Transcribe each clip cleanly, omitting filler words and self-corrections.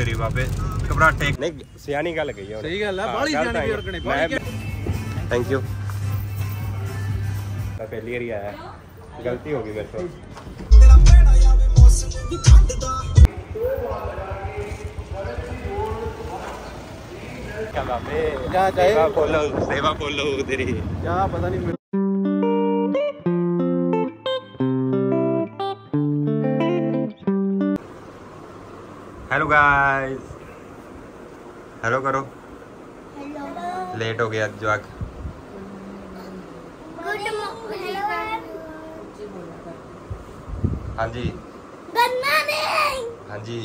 तेरी बाबे घबराटे नहीं सियानी गल कही है सही गल है बाली सियानी रखने थैंक यू मैं पहली बार आया गलती होगी मेरे से तेरा भेड़ा यावे मौसम भी ठंडदा क्या बाबे क्या चाहिए सेवा बोलो तेरी क्या पता नहीं हेलो गाइस हेलो करो हेलो लेट हो गया आज जवाक हाँ जी हाँ जी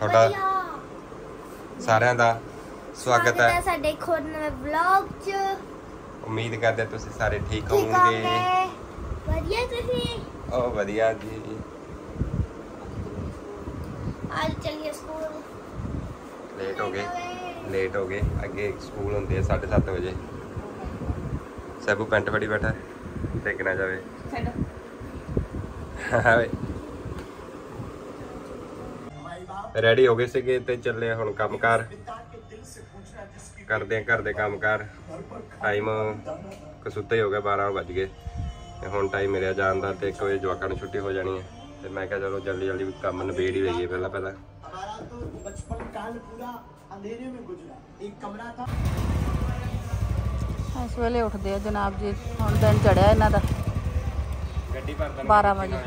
थोड़ा सारे का स्वागत है साडे खोरने व्लॉग च उम्मीद करते तुसी सारे ठीक होवोगे बढ़िया तुसी ओ बढ़िया जी आज चलिए स्कूल लेट हो गए अगे स्कूल होंगे 7:30 बजे सबू पेंट फड़ी बैठा देखना जावे रेडी हो गए सीगे ते चले हुण काम कार करदे घर दे काम कार टाइम कसूते हो गया 12 बज गए हुण टाइम मिलिया जाण दा ते 1 बजे जवाकां नूं छुट्टी हो जानी है तो मैं क्या चलो जल्दी जल्दी काम नबेड़ ही लईए पहला पहला हमारा तो बचपन काल पूरा अंधेरे में गुजरा एक कमरा था इस वेले उठदे आ जनाब जी हुण दिन चढ़िया इन्हां दा गड्डी भरदा 12 बजे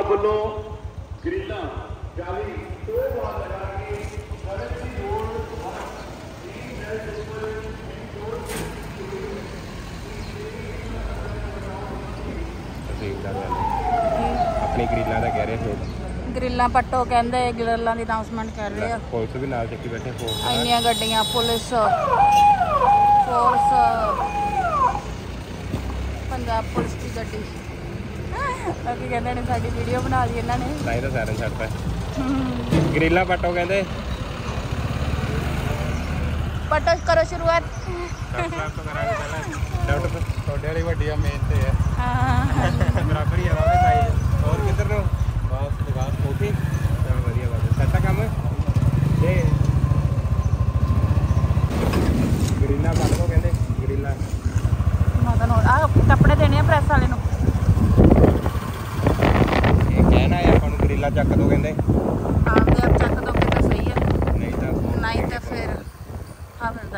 अब लो ग्रीला गाली तो बात लगा के गलत की रोड तुम्हारा 3 अपनी ग्रिल्ला का कह रहे हैं ग्रिल्ला पट्टो कहते ग्रिल्ला की अनाउंसमेंट कर रहे हैं पुलिस भी नाल चक्की बैठे इनिया गड्डिया पुलिस फोर्स पंजाब पुलिस की गड्डी अभी कहते हैं साड़ी वीडियो बना दी इन्होंने नहीं तो सारे छड़ता ग्रिल्ला पट्टो कहते पट्टो करो शुरुआत डॉक्टर वाली मेन से है बराबर ही आवाज़ आई और किधर नो बस बस ओके चलो बढ़िया बात है सट्टा काम है ये ग्रिल्ला बात को कहते ग्रिल्ला मदन और आ कपड़े देने हैं प्रेस वाले नो ये कहना है अपन ग्रिल्ला चक दो कहते आपने आप चक दो के तो सही है नहीं तो फिर हाँ फिर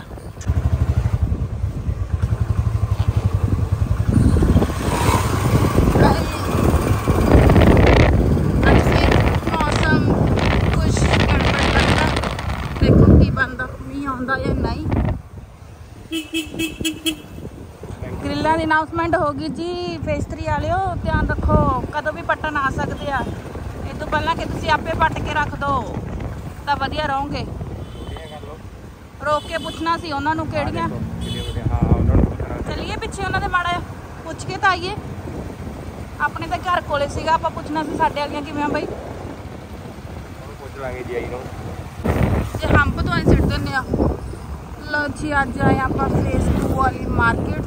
ग्रिल्ला की अनाउंसमेंट होगी जी पेस्ट्री वाले ध्यान रखो कदों भी पट्टन आ सकते हैं इस तो पहला कि तुम आपे पट के रख दो तो वधिया रहोगे रोक के पूछना सी उन्होंने केड़ियां चलिए पिछे उन्होंने माड़ा पूछ के तो आइए अपने तो घर कोले सीगा आपां पूछना सी साडे वालियां किवें बई पूछ लांगे जी आई नूं जे हंप तो सिट दिंदे आ लो जी अज आए आप फेस 2 वाली मार्केट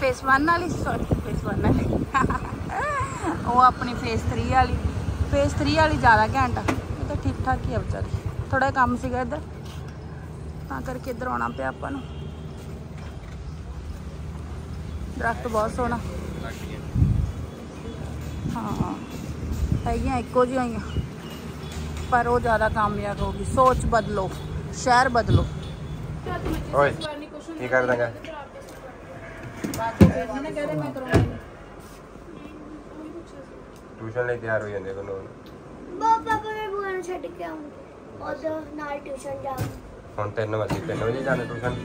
फेस 1 वाली सॉरी फेस 1 वाली वो अपनी फेस 3 वाली फेस 3 वाली ज़्यादा घंटा तो ठीक ठाक ही है बेचारी थोड़ा काम सीगा इधर ता करके इधर आना पे आपां नूं दरख्त बहुत सोहना हाँ है एको जी होई पर वो ज़्यादा कामयाब होगी सोच बदलो शहर बदलो ओए ये कर देगा ट्यूशन ले तैयार हो जाने को पापा मैं बुआन छट के आऊं और नाल ट्यूशन जाऊं हम 3 बजे जाने ट्यूशन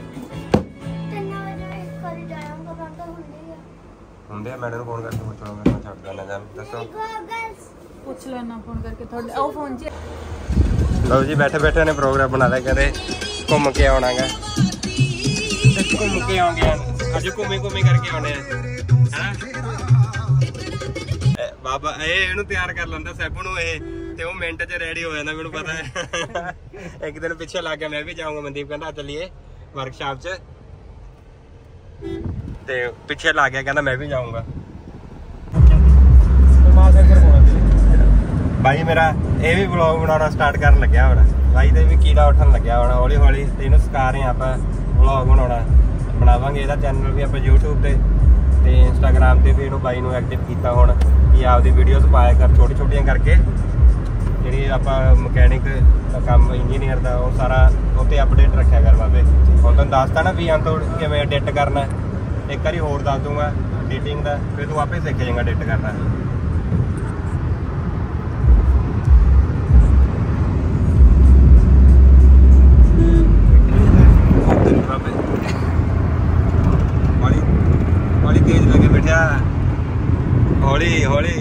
3 बजे कॉलेज आऊंगा पापा होंगे मैडम फोन करके पूछ लूंगा मैं छट देना जान दसो पूछ लेना फोन करके थोड़ा ओ फोन जी लो जी बैठे बैठे ने प्रोग्राम बना लिया कहते घूम के आना गा घूम के आगे अज घूमे घूमे करके आने बाबा एनू तैयार कर लाता सैबू नूं ते ओह मिनट च रेडी हो जाता मैनू पता है एक दिन पिछे ला गया मैं भी जाऊंगा मनदीप कहता चलिए वर्कशॉप च ते पिछे ला गया कहता मैं भी जाऊंगा भाई मेरा ये भी ब्लॉग बनाना स्टार्ट कर लग्या होना, भाई तो भी कीड़ा उठन लग्या होना हौली हौली। इन्हू सिखा रहे आप ब्लॉग बना बनावे, यदा चैनल भी आप यूट्यूब पर इंस्टाग्राम पर भी इनू बाई ने एक्टिव किया होना कि आपकी वीडियोज़ पाया कर छोटी छोटिया करके, जी आप मकैनिक काम इंजीनियर का वह सारा उत्ते अपडेट रखा कर बाबे। हम तुम दसता ना भी अंत किमें एडिट करना, एक बार होर दस दूंगा एडिटिंग का, फिर तू आपे सीख जाएगा एडिट करना। हौली हौली तेज लगे बैठा, हौली हौली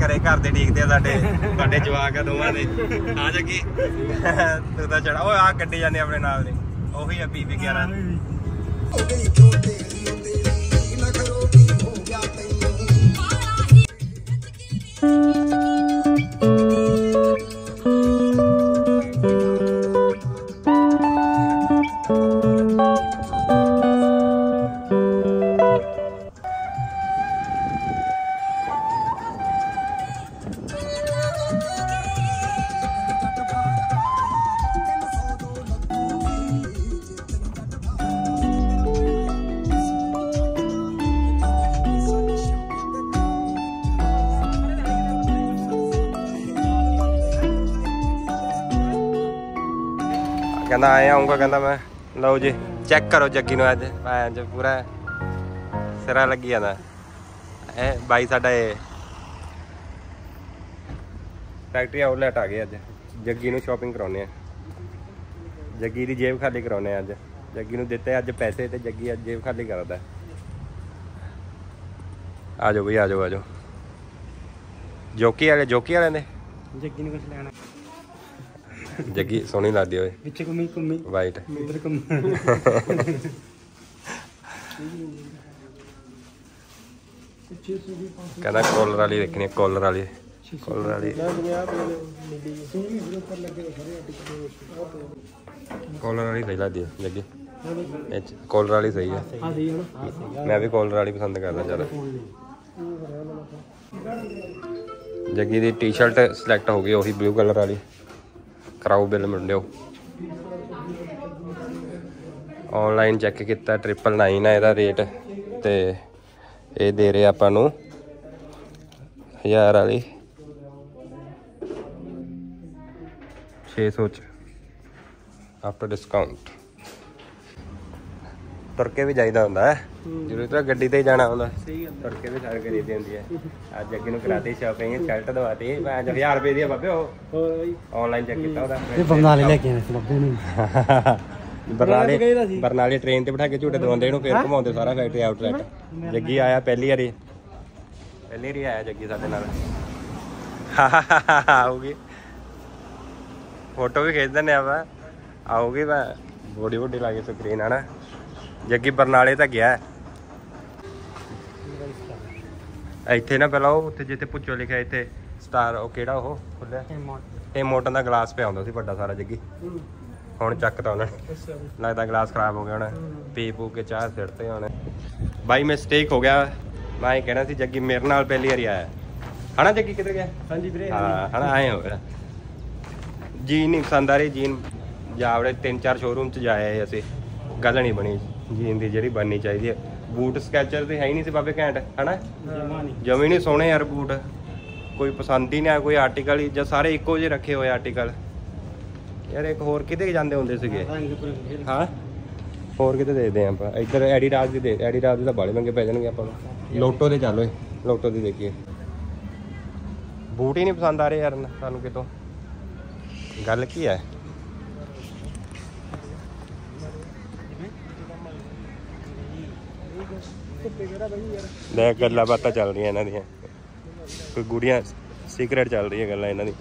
घरे घर के ठीकते साढ़े जवाक है दोवों ने। हाँ जगी तू तो चढ़ा वो आ कटे जाने अपने नाल दे, ओही है बीबी 11। कहना आया आऊँगा, कहना मैं लो जी चेक करो जग्गी ने अज भाज पूरा सिरा लगी जाता है भाई साढ़ा। फैक्ट्री आउटलैट आ गए, अज जग्गी ने शॉपिंग कराने, जग्गी की जेब खाली कराने। अज जग्गी ने दिते अज पैसे तो जग्गी अज जेब खाली करता है। आ जाओ भाई, आ जाओ आ जाओ। जोकी वाले, जोकी वाले ने जग्गी ने कुछ लेना। जग्गी सोहनी लगती है वाइट। कहना कॉलर वाली देखनी, कॉलर वाली, कॉलर वाली, कॉलर वाली सही लगती है जग्गी। कॉलर वाली सही है, मैं भी कॉलर वाली पसंद करना। चल जग्गी की टी शर्ट सिलेक्ट हो गई, वही ब्लू कलर वाली। कराओ बिल मुंडे, ऑनलाइन चैक किया 999 है यदा रेट, तो ये दे रहे अपन 1000 वाली 600 आफ्टर डिस्काउंट। तुरके भी जाइदा होंदा है, जरूरत ना गड्डी ते जाना होंदा, तुरके भी सारी खरीदी होंदी है। अज जग्गी नूं कराती शॉपिंग, शर्ट दवाती 1000 रुपए दी बाबे, ऑनलाइन चेक कीता ओदा। ये बरनाले लेके आए बाबे ने, बरनाले बरनाले ट्रेन ते बिठा के झूटे दवांदे इहनूं, फेर घुमाउंदे सारा फैक्ट्री आउटलेट। जग्गी आया पहली वारी आया जग्गी साडे नाल। आओगी फोटो भी खिच दने आवा, आओगी मैं बॉडी बॉडी लागे स्क्रीन आना। जग्गी बरनाले तक गया इतने ना, पहला जिते भुचो लिखा इतने स्टार खुलिया, मोटन का गिलास पे आंदा सी बड़ा सारा जग्गी, हुण चकता उन्होंने लगता गिलास खराब हो गया होना, पी पू के चाह सिटते होने। भाई मिस्टेक हो गया, मैं ये कहना सी जग्गी मेरे नाल पहली बार आया है ना। जग्गी किधर गया? हाँ है ना, आए हो गया। जीन नहीं पसंद आ रही, जीन जावड़े 3-4 शोरूम च जाए असी, गल नहीं बनी जीन की जी बननी चाहिए। बूट स्कैचर तो है ही नहीं सी बाबे घैंट, है ना जमी नहीं सोहने यार बूट, कोई पसंद ही नहीं आया कोई आर्टिकल ही, जो सारे एको जे रखे हुए आर्टिकल यार। एक होर किते जाते होंगे सके, हाँ होर किते देखते हैं आप, इधर एडीडास की एडीडास के तो बड़े महंगे पै जाएंगे। आप लोटो से चलो, लोटो की देखिए बूट ही नहीं पसंद आ रहे यार सानू कितों। गल की है देख, गल्ला बातें चल रही इन्हों दियां, कोई गुड़िया सीक्रेट चल रही है गल्ला इन्हों दी।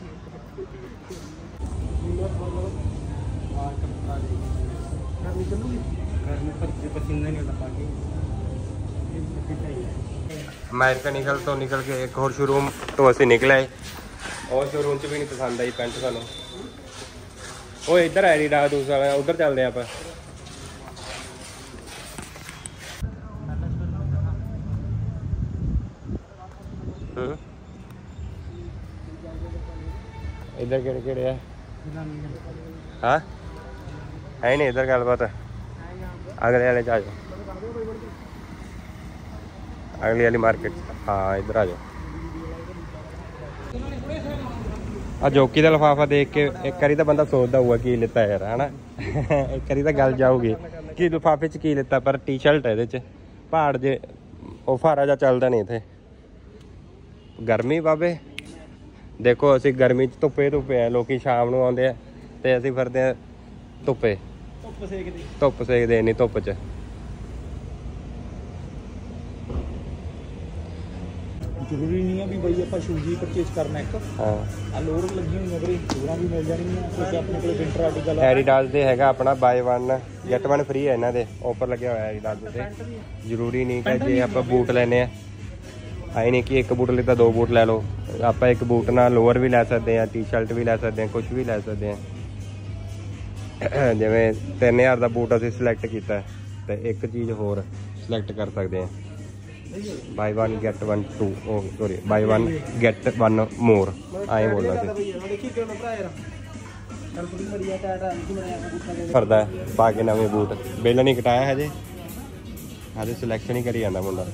मैकेनिकल तो निकल के एक होर शोरूम तो असीं निकले, और शोरूम च भी नहीं पसंद आई पैंट सानूं। वो इधर एडीडास दूसरा, उधर चलते आप। इधर केड़े केड़े है हाँ है नहीं इधर गल बात है अगले वाले आ जाओ अगली वाली मार्केट हाँ इधर आ जाओ। आ जोकी का लिफाफा देख के एक करी तो बंदा सोचता हुआ की लेता यार है ना एक करी तो गल जाऊगी कि लिफाफे च की लेता पर टी शर्ट है ये पहाड़ जे उफारा जा चलता नहीं इतने गर्मी बाबे देखो असं गर्मी धुप्पे धुप्पे है लोग शाम को आते हैं तो असं फिरते हैं धुप्पे धुप सेकते नहीं धुप च जरूरी नहीं है भी भाई आप शूज ही परचेज करना एक हां लोड लगी हुई है भाई पूरा भी मिल जानी है कुछ अपने को विंटर आर्टिकल एडिडास दे हैगा अपना buy one get one free है इन्हां दे ऑफर लगे होया एडिडास दे जरूरी नहीं कि जे आप बूट लेने हैं आई नहीं कि एक बूट लेता दो बूट ले लो आप एक बूट ना लोअर भी ले सकते हैं टी-शर्ट भी ले सकते हैं कुछ भी ले सकते हैं जिवें 3000 ਦਾ ਬੂਟ ਅਸੀਂ ਸਿਲੈਕਟ ਕੀਤਾ ਤੇ ਇੱਕ ਚੀਜ਼ ਹੋਰ ਸਿਲੈਕਟ ਕਰ ਸਕਦੇ ਹਾਂ buy one get one two ओ sorry buy one get one more आए बोल रहे फरदा पा के नवे बूट बेला नहीं कटाया है जे हजे सिलेक्शन ही करी जाता मुंडा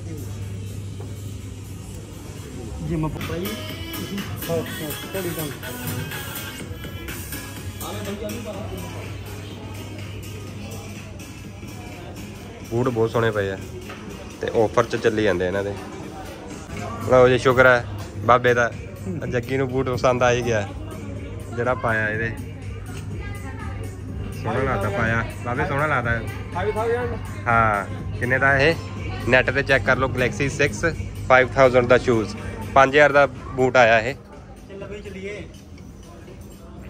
बूट बहुत सोहने पे है ते ऑफर च चली जाते इन्होंने लो जी शुक्र है बाबे का जग्गी नूं बूट पसंद आ ही गया जरा पाया ये सोहना लगता पाया बाबे सोहना लगता हाँ किन्ने दा है नैट पर चैक कर लो गलैक्सी 6 5000 का शूज 5000 का बूट आया है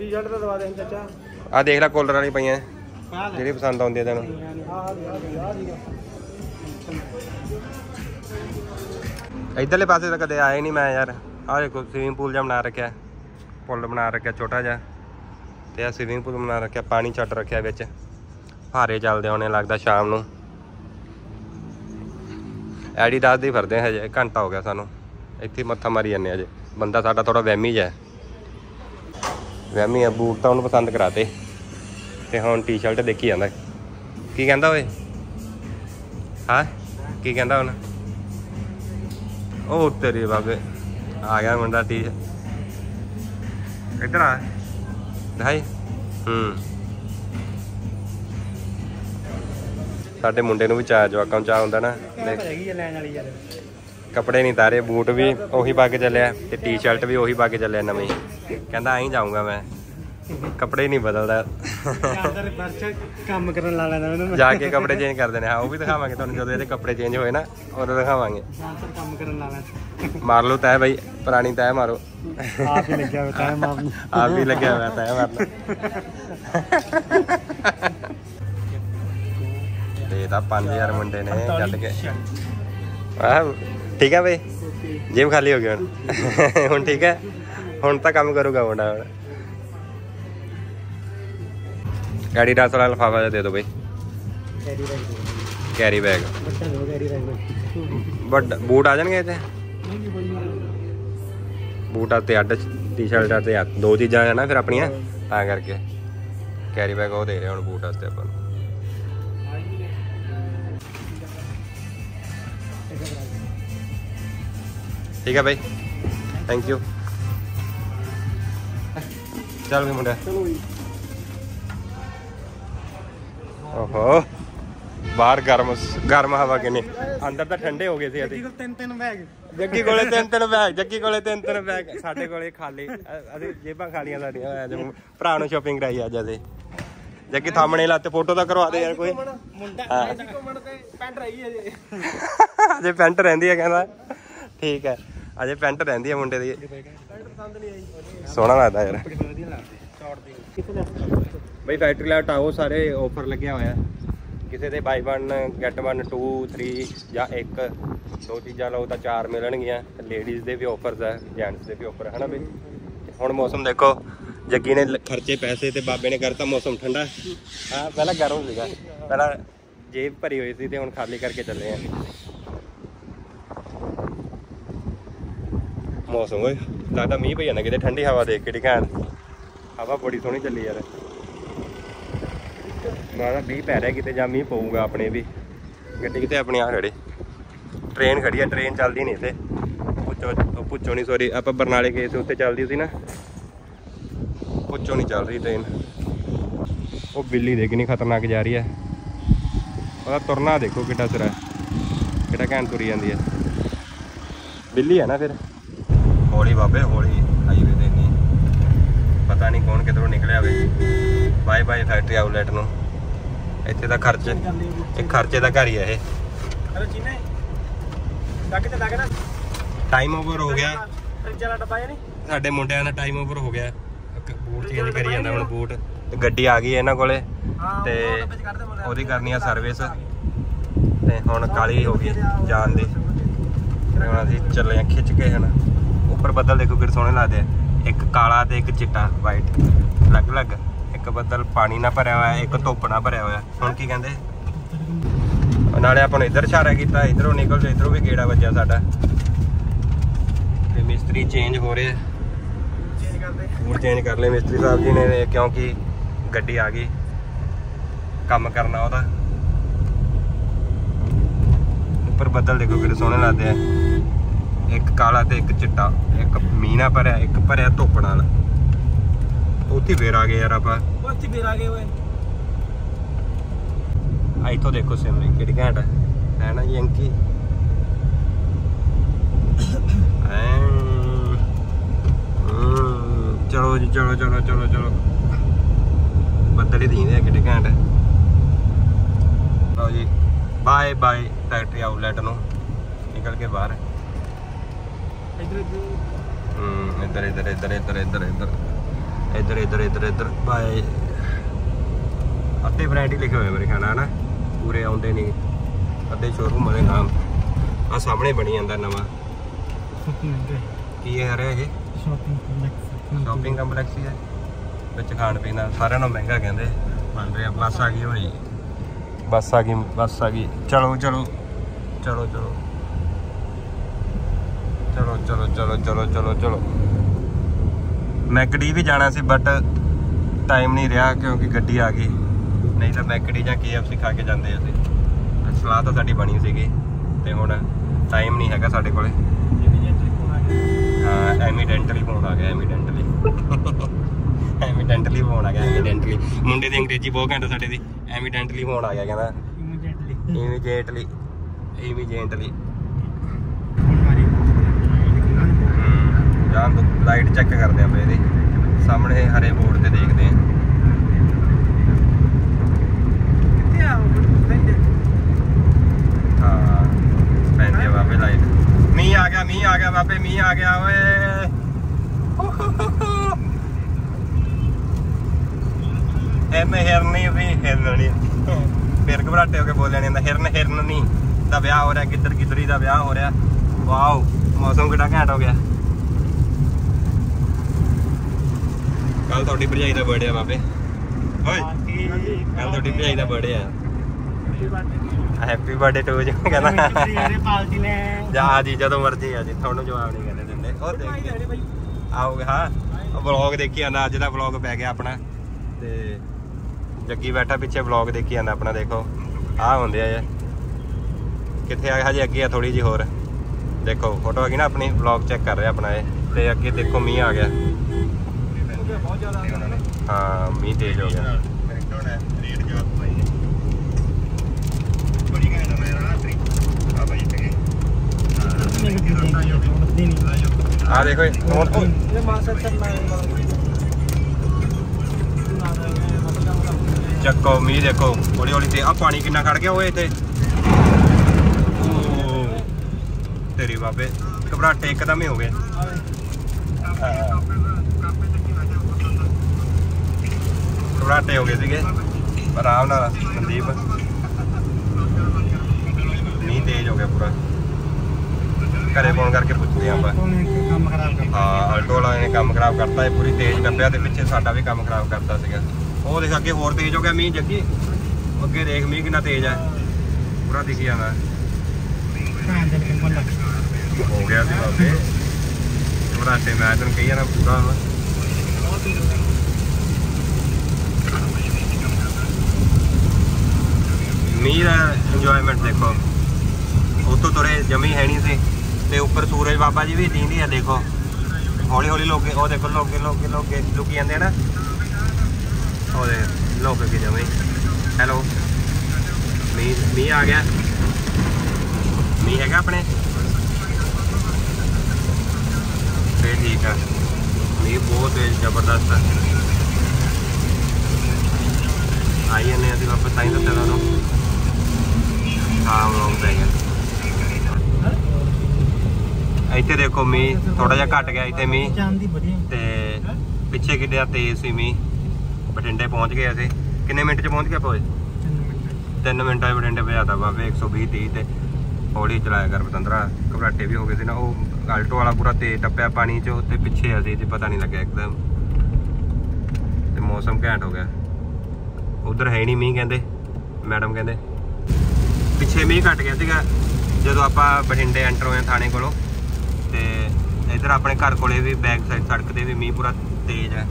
आ देख ला कॉलर वाली पाइया जी पसंद आती है तेन इधरले पासे तो कदे आए नहीं मैं यार आ देखो स्विमिंग पूल जहा बना रखा पुल बना रखा छोटा जहा तो यह स्विमिंग पूल बना रखा पानी छट रखा बिच फारे चलते होने लगता शाम को एडीडास ही फिरते हैं हजे घंटा हो गया सानू इत्थे मत्था मारी जाने हजे बंदा साडा थोड़ा वहमी है वहमी है बूट तो उन्हें पसंद कराते तो हम टी शर्ट देखी जाता की कहता ओए हाँ की कहता उन्हें ओ तेरी बाबे आ गया मुंडा टी इधर आ भाई साडे मुंडे नूं भी चाह जवाकां चाह हुंदा ना कपड़े नहीं तारे बूट भी ओही पा के चलिया ते टी शर्ट भी ओही पा के चलिया नवीं कहंदा आई जाऊंगा मैं कपड़े नहीं बदलता जाके कपड़े चेंज कर देने हाँ वो भी दिखावे जो कपड़े चेंज होए ना और दिखावे मार लो तय भाई पुरानी तय मारो आप ही लगे हुआ तय मारना 5000 मुंडे ने चल के ठीक है भाई जिम खाली हो गया हूँ ठीक है हूँ तो काम करूँगा मुंडा एडीडास वाला लिफाफा दे दो भाई कैरी बैग बट बूट आ जाएंगे इतने बूट आते अड टी शर्ट आते दो चीज़ा है ना फिर अपन करके कैरी बैग वो दे रहे हम बूट आते अपन ठीक है भाई थैंक यू चल भाई मुंडा ओहो बाहर गर्म गर्म हवा के नहीं अंदर तो ठंडे हो गए थे जग्गी कोले तीन तीन बैग जग्गी कोले तीन बैग साडे कोले खाली अभी जेबां खालियां साडियां आज भरा नूं शॉपिंग कराई आज असें जग्गी थामणे लाते फोटो तो करवा दे यार कोई मुंडा पैंट रही है अजे अजे पैंट रहिंदी है कहंदा ठीक है अजे पैंट रहिंदी है मुंडे दी पैंट पसंद नहीं आई सोहना लगदा यार भाई फैक्ट्री लाट आओ सारे ऑफर लगे हुए किसी के buy one get one two three या एक दो चीज़ा लो तो चार मिलनगियाँ लेडीज़ के भी ऑफरस है जेंट्स के भी ऑफर है ना भाई हुण मौसम देखो जग्गी ने खर्चे पैसे तो बाबे ने करता मौसम ठंडा हाँ पहला गर्म सीगा पहला जेब भरी हुई थी तो हुण खाली करके चले हैं मौसम लगता मीह पई जांदा किते ठंडी हवा देख के ढिकाण हवा बड़ी सोहनी चली यार। मैं बीह पै रहा कितने जां मींह पऊगा अपने भी। गड्डी कितने अपने आ खड़ी, ट्रेन खड़ी है, ट्रेन चलती नहीं इतने। पुछो नहीं सॉरी, आप बरनाले गए थे, उत्ते चलती थी ना, पुछो नहीं चल रही ट्रेन। वो बिल्ली देखनी खतरनाक जा रही है, और तुरना देखो कितना सिरा कितना घैंट तुरी जाती है। बिल्ली है ना फिर। हौली बाबे हौली, हाईवे ते नहीं पता नहीं कौन किधरों निकलिया वे। बाय बाय फैक्ट्री आउटलैट नूं, इत्थे दा खर्च एक खर्चे दा घर ही है ये। टाइम ओवर हो गया साडे मुंडियां दा, टाइम ओवर हो गया। बूट चेंज करी जांदा हुण, बूट गड्डी आ गई इन्हां कोले ते ओहदी करनी आ सर्विस ते हुण काली हो गई जान दी। हुण असीं चले खिच के है ना। उपर बदल देखो कितने सोहने लगदे, एक काला ते एक चिट्टा वाइट अलग अलग। एक बदल पानी ना भरया होया, एक धुप ना भरया होया। हुण की कहिंदे नाले आपां नूं इधर इशारा कीता, इधरों निकल जाओ, इधरों भी गेड़ा वज्जिया साडा। मिस्त्री चेंज हो रहे, बूट चेंज कर ले मिस्त्री साहब जी ने, क्योंकि गड्डी आ गई काम करना ओहदा। उपर बदल देखो कितने सोहने लगते हैं, एक काला तो एक चिट्टा। एक मीना पर है, एक भरया धुप नाल। उत्थे फेर आ गए यार आप, उत्थे फेर आ गए ओए। आई तो देखो सिमरी कितनी घैंट है ना यंकी। चलो जी चलो चलो चलो चलो, बदल ही दींदे कितने घैंट। लो जी बाय बाय फैक्ट्री आउटलैट नूं निकल के बाहर। इधर इधर इधर इधर इधर इधर इधर इधर इधर इधर बाय। अद्धे वैरायटी लिखे हुए मेरे ख्याल है ना, पूरे आउंदे नहीं। अद्धे शोरूम वाले नाम आ सामने बनी जाता नवा की है ये शॉपिंग कंपलैक्स ही है। बच्चे खान पीन सारे महंगा कहते बन रहे। बस आ गई भाई, बस आ गई, बस आ गई। चलो चलो चलो चलो चलो चलो चलो चलो चलो चलो। मैं गड्डी भी जाना सी बट टाइम नहीं रहा क्योंकि गड्डी आ गई, नहीं तो मैं गड्डी जां KFC खा के जाते। असीं सलाह तो साडी बनी सीगी ते हुण टाइम नहीं हैगा साडे कोले। एमिडेंटली फोन आ गया, एमिडेंटली एमिडेंटली फोन आ गया, एमिडेंटली मुंडे की अंग्रेजी बहुत घंटा साढ़े दी। एमिडेंटली फोन आ गया कहना इमीडिएटली इमीडिएटली। जान तो लाइट चेक करते हैं मेरे सामने हरे बोर्ड से देखते हैं। हाँ पैंती बाबे लाइट, मीह आ गया, मीह आ गया बाबे, मीह आ गया ओए। हिरन हिरनी भी हिरनी फिर घबराटे होके बोल जाने। हिरन हिरनी का ब्याह हो रहा, गिद्दर गिद्दरी का ब्याह हो रहा। वाओ मौसम कितना घैंट हो गया। कल थोड़ी भरजाई का बर्थडे है बाबे, कल थोड़ी भरजाई का बर्थडे है। हैप्पी बर्थडे टू यू कहना जा जी जो मर्जी आ जी। थोड़ा जवाब नहीं करने देंगे और देख आओगे। हाँ ब्लॉग देखी आना, अज का ब्लॉग पै गया अपना ते जग्गी बैठा पिछे ब्लॉग देखी आना अपना। देखो आंदे है कितने आ हजे अगे आ थोड़ी जी होर। देखो फोटो आ गई ना अपनी, ब्लॉग चेक कर रहे अपना ये ते अगे देखो मीह आ गया। हाँ मीह तेज हो गया। आ देखो चक्को मीह देखो हौली हौली ते। आ पानी कितना खड़ गया ओए इत्थे तेरी बाबे, घबराटे एकदम ही हो गए। घबराटे हो गए सीगे आराम नाल। संदीप मीह तेज हो गया पूरा। घरे फोन करके पुछते हैं हाँ अल्टो वाला ने काम खराब करता है पूरी तेज डब्बे के पिछे। साडा भी काम खराब करता सीगा वो। देख अगे होर तेज हो गया मीह जग्गी, अगे देख मीह कितना तेज है पूरा दिखी जाता हो गया। घबराटे मैं तेन कही जाना पूरा मीर है इंजॉयमेंट देखो उतो तुरे जमी है नहीं सी ते उपर सूरज बाबा जी भी दींदी है देखो हौली हौली लोके ओ देखो लोके लोके लोके लुकी जाते ना और लोक के जमी। हेलो मीह आ गया मीह है अपने फिर ठीक है मीह बहुत जबरदस्त है आई जाने अभी वापस ताई तो चला दो हाँ इतने देखो मीह थोड़ा जहा घट गया इतने मीह ते पिछे कि तेज सी मीह बठिंडे पहुंच गए अस किन्ने मिनट च पहुंच गया भाई 3 मिनटा बठिंडे पहुंचाता बाबे 120-30 ते हौली चलाया कर बतंदरा घबराटे भी हो गए थे ना वो आल्टो वाला पूरा तेज टप्पया पानी चो ते पिछे अस पता नहीं लगे एकदम ते मौसम घैंट हो गया उधर है नहीं मीह कहते मैडम कहते पिछे मीह घट गया जो आप बठिंडे एंटर होए थाने को इधर अपने घर को भी बैक साइड सड़क से भी मीह पूरा तेज है।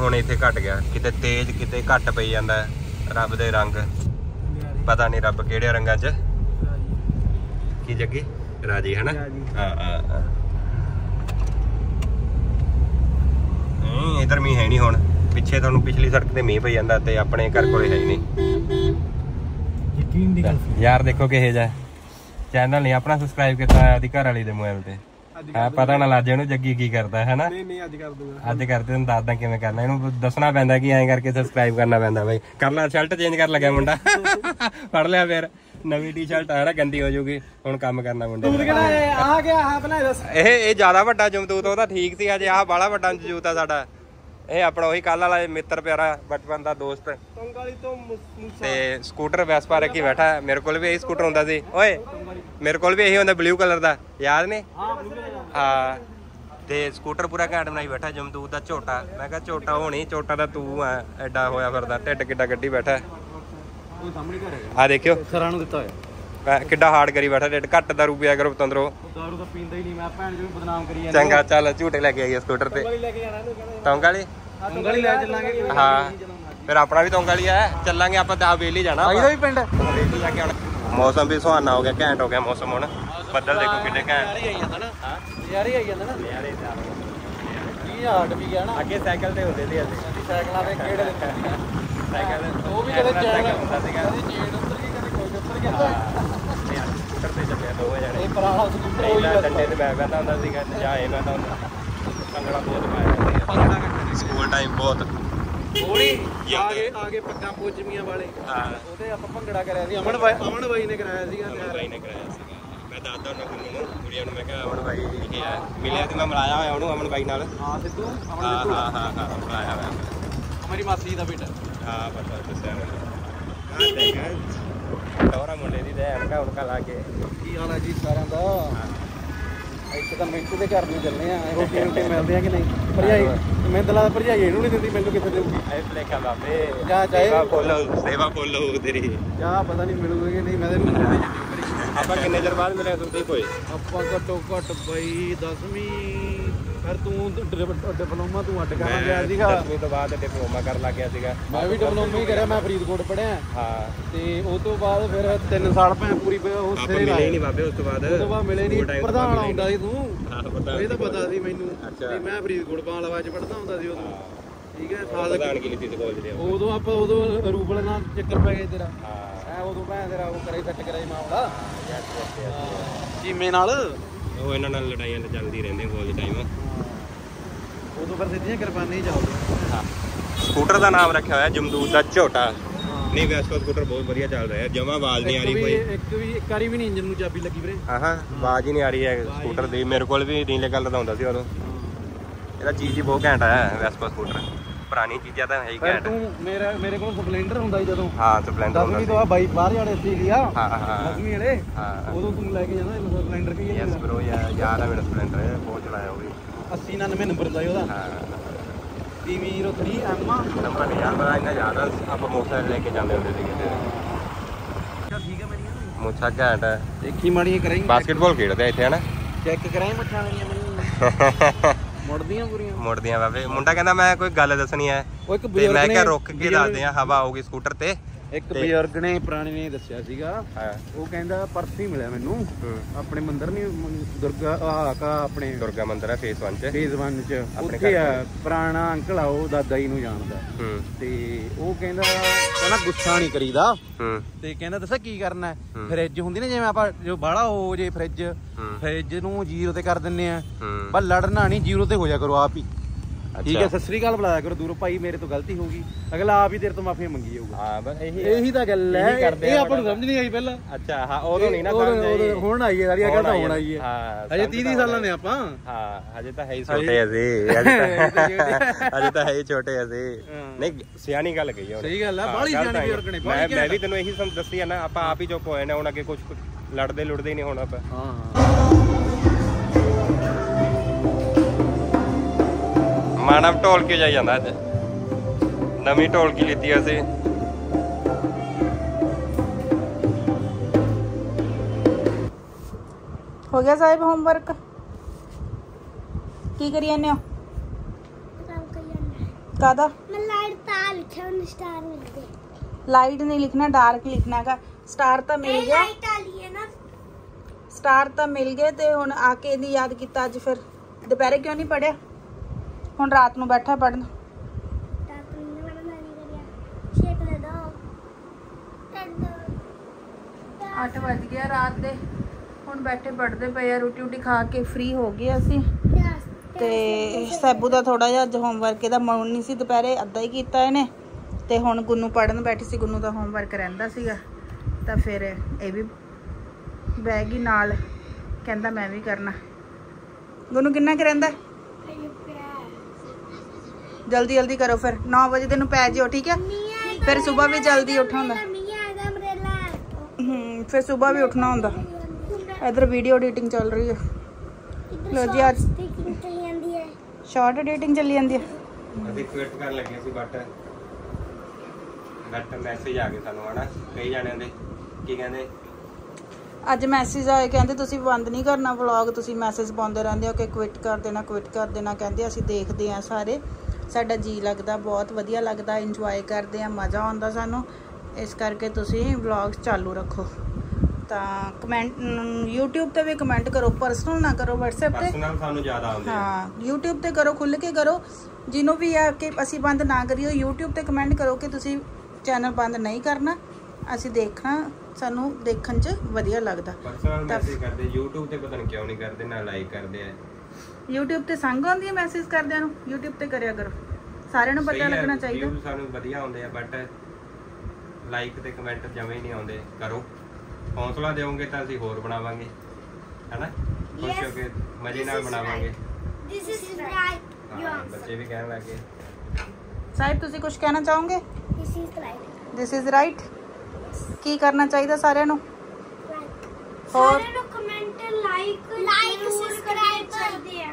ਹੁਣ ਇੱਥੇ ਘਟ ਗਿਆ ਕਿਤੇ ਤੇਜ਼ ਕਿਤੇ ਘਟ ਪਈ ਜਾਂਦਾ ਰੱਬ ਦੇ ਰੰਗ ਪਤਾ ਨਹੀਂ ਰੱਬ ਕਿਹੜੇ ਰੰਗਾਂ 'ਚ ਕੀ ਜੱਗੀ ਰਾਜੀ ਹੈ ਨਾ ਹਾਂ ਹਾਂ ਇਧਰ ਮੀਂਹ ਹੈ ਨਹੀਂ ਹੁਣ ਪਿੱਛੇ ਤੁਹਾਨੂੰ ਪਿਛਲੀ ਸੜਕ ਤੇ ਮੀਂਹ ਪਈ ਜਾਂਦਾ ਤੇ ਆਪਣੇ ਘਰ ਕੋਲੇ ਹੈ ਹੀ ਨਹੀਂ ਯਕੀਨ ਦੀ ਗੱਲ ਯਾਰ ਦੇਖੋ ਕਿਹੇ ਜਾ ਚੈਨਲ ਨਹੀਂ ਆਪਣਾ ਸਬਸਕ੍ਰਾਈਬ ਕੀਤਾ ਆਦੀ ਘਰ ਵਾਲੀ ਦੇ ਮੋਬਾਈਲ ਤੇ पता ना लाजे नूं जग्गी की करता है ना अज करते दादा किवें करना इहनूं दसना पैंदा कि ऐं करके सबसक्राइब करना पैंदा बई कर ला शर्ट चेंज कर लग्या मुंडा पढ़ लिया फिर नवी टी शर्ट आ गंदी हो जूगी हुण काम करना मुंडे ए ज्यादा वड्डा जमदूत ओहदा ठीक सी अज आह बाला वड्डा जमदूत आ साडा ए अपना ओही कल वाला मित्र प्यारा बचपन का दोस्त ते स्कूटर वैस्पा रखी बैठा मेरे को भी यही स्कूटर होंदा सी ओए मेरे को भी यही होंदा ब्लू कलर का याद ने हाँ ते स्कूटर पूरा घैंट बनाई बैठा जमदूत का झोटा मैं कहा झोटा होनी झोटा तो तू है एडा होया फिरदा ढिड किड्डा कड्ढी बैठा आ देखियो किड्डा हार्ड करी बैठा ढिड घट दारू पिया करो तंदरो चंगा चल झूटे लैके आई स्कूटर ते तौंगा ली हाँ फिर अपना भी तौंगा ली है चलांगे आप वेली जाना मौसम भी सुहाना हो गया घैंट हो गया मौसम हुण बदल देखो कितने घैंट ਦਾਦਾ ਨੂੰ ਗੁੜੀਆਂ ਨੂੰ ਮੈਂ ਕਿਹਾ ਅਮਨ ਭਾਈ ਇਹ ਆ ਮਿਲਿਆ ਤੇ ਮੈਂ ਮਲਾਇਆ ਹੋਇਆ ਉਹਨੂੰ ਅਮਨ ਭਾਈ ਨਾਲ ਹਾਂ ਸਿੱਧੂ ਅਮਨ ਸਿੱਧੂ ਹਾਂ ਹਾਂ ਹਾਂ ਮਲਾਇਆ ਹੋਇਆ ਮੇਰੀ ਮਾਸੀ ਦਾ ਬੇਟਾ ਹਾਂ ਪਤਾ ਦੱਸਿਆ ਹਾਂ ਤੇ ਗਾਇਸ ਟੋਰਾ ਮੁੰਡੇ ਦੀ ਤੇ ਅਨਕਾ ਉਨਕਾ ਲਾ ਕੇ ਕੀ ਹਾਲ ਹੈ ਜੀ ਸਾਰਿਆਂ ਦਾ ਇੱਥੇ ਤਾਂ ਮਿੰਟੂ ਦੇ ਘਰ ਨੂੰ ਚੱਲਨੇ ਆ ਰੋਟੀ ਰੋਟੀ ਮਿਲਦੇ ਆ ਕਿ ਨਹੀਂ ਭਰਜਾਈ ਮੈਂ ਦਲਾ ਭਰਜਾਈ ਇਹਨੂੰ ਨਹੀਂ ਦਿੰਦੀ ਮੈਨੂੰ ਕਿੱਥੇ ਦੇਊਗੀ ਐ ਪਲੇਖਾ ਬਾਬੇ ਜਾ ਜਾਏ ਸੇਵਾ ਬੋਲੋ ਤੇਰੀ ਜਾ ਪਤਾ ਨਹੀਂ ਮਿਲੂਗੇ ਕਿ ਨਹੀਂ ਮੈਂ ਤੇ ਮਿਲੂਗੀ ਆਪਾਂ ਕਿੰਨੇ ਚਿਰ ਬਾਅਦ ਮਿਲਿਆ ਤੁਸੀਂ ਕੋਈ ਆਪਾਂ ਘੱਟੋ ਘੱਟ ਬਈ 10ਵੀਂ ਫਿਰ ਤੂੰ ਡਿਪਲੋਮਾ ਤੂੰ ਅੱਡ ਕਰਨ ਗਿਆ ਸੀਗਾ 10ਵੀਂ ਤੋਂ ਬਾਅਦ ਡਿਪਲੋਮਾ ਕਰਨ ਲੱਗ ਗਿਆ ਸੀਗਾ ਮੈਂ ਵੀ ਡਿਪਲੋਮਾ ਹੀ ਕਰਿਆ ਮੈਂ ਫਰੀਦਕੋਟ ਪੜਿਆ ਹਾਂ ਤੇ ਉਸ ਤੋਂ ਬਾਅਦ ਫਿਰ 3 ਸਾਲ ਭੈਣ ਪੂਰੀ ਉੱਥੇ ਹੀ ਲਾਏ ਨਹੀਂ ਬਾਬੇ ਉਸ ਤੋਂ ਬਾਅਦ ਮਿਲੇ ਨਹੀਂ ਪ੍ਰਧਾਨ ਆਉਂਦਾ ਸੀ ਤੂੰ ਇਹ ਤਾਂ ਪਤਾ ਸੀ ਮੈਨੂੰ ਤੇ ਮੈਂ ਫਰੀਦਕੋਟ ਬਾਲਵਾਜ ਪੜਦਾ ਹੁੰਦਾ ਸੀ ਉਦੋਂ ਠੀਕ ਹੈ ਸਾਲ ਲਗਾਣ ਕੀ ਲੀਤੀ ਕਾਲਜ ਦੇ ਉਦੋਂ ਰੂਪਲ ਨਾਲ ਚੱਕਰ ਪੈ ਗਿਆ ਤੇਰਾ ਉਦੋਂ ਭੈਣ ਤੇਰਾ ਉਹ ਕਰੇ ਸੱਟ ਕਰਾਈ ਮਾਮਲਾ ਚੀਮੇ ਨਾਲ ਉਹ ਇਹਨਾਂ ਨਾਲ ਲੜਾਈਆਂ ਚੱਲਦੀ ਰਹਿੰਦੇ ਕੋਲ ਟਾਈਮ ਉਦੋਂ ਫਿਰ ਸਿੱਧੀਆਂ ਕਿਰਪਾਨੀ ਚੱਲਦੇ ਹਾਂ ਸਕੂਟਰ ਦਾ ਨਾਮ ਰੱਖਿਆ ਹੋਇਆ ਜਮਦੂਤ ਦਾ ਝੋਟਾ ਨਹੀਂ ਵੈਸਕੋ ਸਕੂਟਰ ਬਹੁਤ ਵਧੀਆ ਚੱਲ ਰਿਹਾ ਜਮਾ ਆਵਾਜ਼ ਨਹੀਂ ਆ ਰਹੀ ਕੋਈ ਇੱਕ ਵਾਰੀ ਵੀ ਨਹੀਂ ਇੰਜਨ ਨੂੰ ਚਾਬੀ ਲੱਗੀ ਵੀਰੇ ਹਾਂ ਆਵਾਜ਼ ਹੀ ਨਹੀਂ ਆ ਰਹੀ ਹੈ ਸਕੂਟਰ ਦੀ ਮੇਰੇ ਕੋਲ ਵੀ ਨੀਲੇ ਕਲਰ ਦਾ ਹੁੰਦਾ ਸੀ ਉਦੋਂ ਇਹਦਾ ਚੀਜ਼ ਹੀ ਬਹੁਤ ਘੈਂਟ ਆਇਆ ਵੈਸਕੋ ਸਕੂਟਰ ਪੁਰਾਣੀ ਚੀਜ਼ਾਂ ਤਾਂ ਹੈ ਹੀ ਘੈਂਟ ਤੂੰ ਮੇਰੇ ਕੋਲ ਸਪਲੈਂਡਰ ਹੁੰਦਾ ਸੀ ਜਦੋਂ ਹਾਂ ਸਪਲੈਂਡਰ ਹੁੰਦਾ ਸੀ ਜਦੋਂ ਬਾਈ ਬਾਹਰ ਜਾਣੇ ਸੀ ਲਿਆ ਹਾਂ ਹਾਂ ਲਗਮੀ ਵਾਲੇ ਉਦੋਂ ਤੂੰ ਲੈ ਕੇ ਜਾਂਦਾ ਇਹ ਸਪਲੈਂਡਰ ਕੀ ਯਾਰ ਬ్రో ਯਾਰ ਆ ਮੇਰਾ ਸਪਲੈਂਡਰ ਬਹੁਤ ਚਲਾਇਆ ਉਹ ਵੀ 80 99 ਨੰਬਰ ਦਾ ਉਹਦਾ ਹਾਂ TV03 एम्मा नंबर नहीं याद बड़ा इतना याद है आप मोसा लेके जाने होते थे क्या ठीक है मेरी मोसा क्या आटा एक ही मारी करेंगे बास्केटबॉल खेलते हैं इथे है ना चेक कराएं मुठा मेरी मोड़दियां पूरी मोड़दियां बाबे मुंडा कहना मैं कोई गल दसनी है ते मैं क्या रोक के ला दे हवा होगी स्कूटर ते एक ਬਜ਼ੁਰਗ ने पुराने ने दस्या ਸੀਗਾ ਉਹ ਕਹਿੰਦਾ ਪਰਸੀ ਮਿਲਿਆ ਮੈਨੂੰ ਆਪਣੇ ਮੰਦਰ ਨਹੀਂ ਦੁਰਗਾ ਆਕਾ ਆਪਣੇ ਦੁਰਗਾ ਮੰਦਰ ਹੈ ਫੇਸ 1 ਚ ਉੱਥੇ ਆ ਪੁਰਾਣਾ ਅੰਕਲ ਆ ਉਹ ਦਾਦਾ ਜੀ ਨੂੰ ਜਾਣਦਾ ਤੇ ਉਹ ਕਹਿੰਦਾ ਗੁੱਸਾ ਨਹੀਂ ਕਰੀਦਾ ਤੇ ਕਹਿੰਦਾ ਦੱਸਾਂ ਕੀ ਕਰਨਾ ਫ੍ਰਿਜ ਹੁੰਦੀ ਨਾ ਜਿਵੇਂ ਆਪਾਂ ਜੋ ਬਾਹਲਾ ਹੋ ਜੇ ਫ੍ਰਿਜ ਨੂੰ ਜ਼ੀਰੋ ਤੇ ਕਰ ਦਿੰਨੇ ਆ ਬਸ ਲੜਨਾ ਨਹੀਂ ਜ਼ੀਰੋ ਤੇ ਹੋ ਜਾ ਕਰੋ आप ही ठीक है सत श्री अकाल बुलाया करो दूर भाई मेरे तो गलती होगी अगला आप ही देर तो माफी मंगी होगा यही तो गल है ये आपको समझ नहीं आई पहला अच्छा हां और नहीं ना हुन आई है सारी अगर तो हुन आई है हां अजे 30 साल ने आपा हां अजे तो है ही छोटे अजे अजे तो है ही छोटे अजे नहीं सियानी गल कही है सही गल है बाली सियानी की रखने मैं भी तन्नू यही सब दसदी है ना आपा आप ही जो होए ना हुन आगे कुछ लड़दे लुड़दे नहीं होना पा हां मानव ढोल के जाई जांदा है नवी ढोल की लीती असी हो गया साहिब होमवर्क की करिए ने कादा मैं लाइट ताल लिखे और स्टार मिल गए लाइट नहीं लिखना डार्क लिखना का स्टार तो मिल गया लाइट ताली है ना स्टार तो मिल गए ते हुन आके दी याद कीता अज फिर दोपहरे क्यों नहीं पढ़या ਹੁਣ ਰਾਤ ਨੂੰ ਬੈਠਾ ਪੜਨ ਰਾਤ ਨੂੰ ਮੈਂ ਨਹੀਂ ਕਰਿਆ ਛੇਕ ਲੈ ਦੋ 8 ਵੱਜ ਗਿਆ ਰਾਤ ਦੇ ਹੁਣ ਬੈਠੇ ਪੜਦੇ ਪਏ ਆ ਰੋਟੀ ਉਟੀ ਖਾ ਕੇ ਫ੍ਰੀ ਹੋ ਗਏ ਅਸੀਂ ਤੇ ਸੈਬੂ ਦਾ ਥੋੜਾ ਜਿਹਾ ਅੱਜ ਹੋਮਵਰਕ ਇਹਦਾ ਮਨ ਨਹੀਂ ਸੀ ਦੁਪਹਿਰੇ ਅੱਧਾ ਹੀ ਕੀਤਾ ਇਹਨੇ ਤੇ ਹੁਣ ਗੁੰਨੂ ਪੜਨ ਬੈਠੀ ਸੀ ਗੁੰਨੂ ਦਾ ਹੋਮਵਰਕ ਰਹਿੰਦਾ ਸੀਗਾ ਤਾਂ ਫਿਰ ਇਹ ਵੀ ਬੈਗ ਹੀ ਨਾਲ ਕਹਿੰਦਾ ਮੈਂ ਵੀ ਕਰਨਾ ਗੁੰਨੂ ਕਿੰਨਾ ਕੁ ਰਹਿੰਦਾ जल्दी जल्दी करो फिर 9 बजे तेन पै जाओ ठीक है फिर सुबह भी जल्दी उठना होंगे फिर सुबह भी उठना होंगे इधर वीडियो एडिटिंग चल रही है लो जी आज शॉर्ट एडिटिंग चली जाती है अज मैसेज आए कहते तुम बंद नहीं करना व्लॉग तुम मैसेज पाते रहते हो कि क्विट कर देना कहते असीं देखते हैं सारे साडा जी लगता बहुत वधिया लगता इंजॉय करते हैं मज़ा आता सानू इस करके तुसीं व्लॉग चालू रखो तो कमेंट यूट्यूब पर भी कमेंट करो परसनल ना करो वट्सएप पर हाँ यूट्यूब पर करो खुल के करो जिन्हों भी है कि असी बंद ना करिए यूट्यूब पर कमेंट करो कि तुसीं चैनल बंद नहीं करना असी देखना सानू देखन च वधिया लगता यूट्यूब पर पता नहीं क्यों नहीं करते ना लाइक करते हैं YouTube ਤੇ ਸੰਗ ਆਉਂਦੀ ਹੈ ਮੈਸੇਜ ਕਰਦਿਆਂ ਨੂੰ YouTube ਤੇ ਕਰਿਆ ਕਰੋ ਸਾਰਿਆਂ ਨੂੰ ਪਤਾ ਲੱਗਣਾ ਚਾਹੀਦਾ ਵੀਊ ਸਾਨੂੰ ਵਧੀਆ ਆਉਂਦੇ ਆ ਬਟ ਲਾਈਕ ਤੇ ਕਮੈਂਟ ਜਮੇ ਨਹੀਂ ਆਉਂਦੇ ਕਰੋ ਹੌਸਲਾ ਦਿਓਗੇ ਤਾਂ ਅਸੀਂ ਹੋਰ ਬਣਾਵਾਂਗੇ ਹੈਨਾ ਖੁਸ਼ ਹੋ ਕੇ ਮਜ਼ੇ ਨਾਲ ਬਣਾਵਾਂਗੇ this is right your ਬੱਚੇ ਵੀ ਕਹਿਣ ਲੱਗੇ ਸਾਹਿਬ ਤੁਸੀਂ ਕੁਝ ਕਹਿਣਾ ਚਾਹੋਗੇ this is right ਕੀ ਕਰਨਾ ਚਾਹੀਦਾ ਸਾਰਿਆਂ ਨੂੰ ਸਾਰਿਆਂ ਨੂੰ ਕਮੈਂਟ ਲਾਈਕ ਸਬਸਕ੍ਰਾਈਬ कर दिया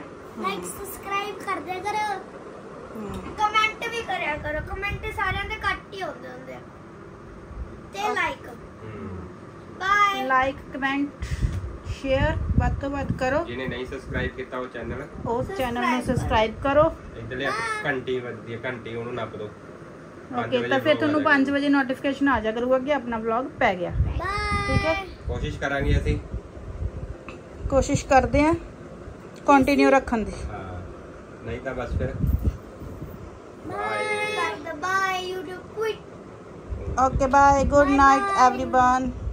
लाइक सब्सक्राइब कर दिया करो कमेंट भी करया करो कमेंट सारे दे कट ही होंदे होंदे ते like bye like comment share बात तो बात करो जिने नहीं सब्सक्राइब किया वो चैनल में सब्सक्राइब करो इधर घंटी बजती है घंटी उनु नप दो ओके तो फिर तुहानू 5 बजे नोटिफिकेशन आ जा करूगा कि अपना व्लॉग पै गया ठीक है कोशिश करांगे असी कोशिश करते हैं कंटिन्यू रखन दी नहीं तो बस फिर bye bye YouTube quit okay bye good night everyone.